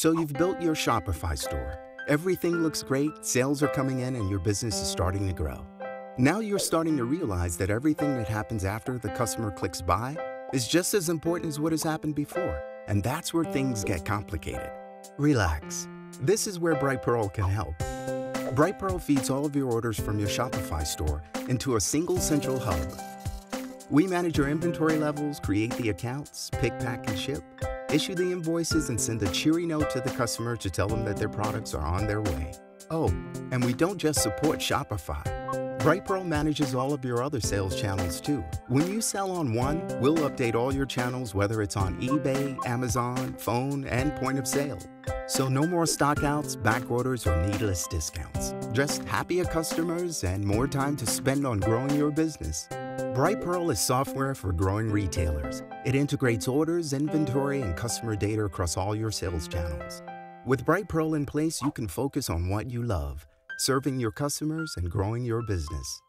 So you've built your Shopify store. Everything looks great, sales are coming in, and your business is starting to grow. Now you're starting to realize that everything that happens after the customer clicks buy is just as important as what has happened before, and that's where things get complicated. Relax. This is where Brightpearl can help. Brightpearl feeds all of your orders from your Shopify store into a single central hub. We manage your inventory levels, create the accounts, pick, pack, and ship, issue the invoices, and send a cheery note to the customer to tell them that their products are on their way. Oh, and we don't just support Shopify. Brightpearl manages all of your other sales channels too. When you sell on one, we'll update all your channels, whether it's on eBay, Amazon, phone, and point of sale. So no more stockouts, back orders, or needless discounts. Just happier customers and more time to spend on growing your business. Brightpearl is software for growing retailers. It integrates orders, inventory, and customer data across all your sales channels. With Brightpearl in place, you can focus on what you love, serving your customers and growing your business.